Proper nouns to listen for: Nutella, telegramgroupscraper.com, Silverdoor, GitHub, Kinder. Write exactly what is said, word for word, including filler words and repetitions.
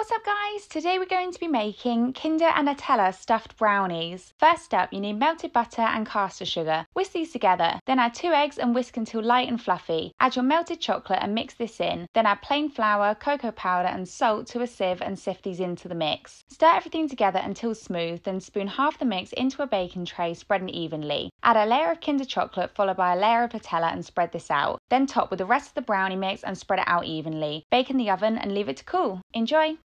What's up guys? Today we're going to be making Kinder and Nutella stuffed brownies. First up, you need melted butter and caster sugar. Whisk these together, then add two eggs and whisk until light and fluffy. Add your melted chocolate and mix this in, then add plain flour, cocoa powder and salt to a sieve and sift these into the mix. Stir everything together until smooth, then spoon half the mix into a baking tray, spreading evenly. Add a layer of Kinder chocolate followed by a layer of Nutella and spread this out. Then top with the rest of the brownie mix and spread it out evenly. Bake in the oven and leave it to cool. Enjoy!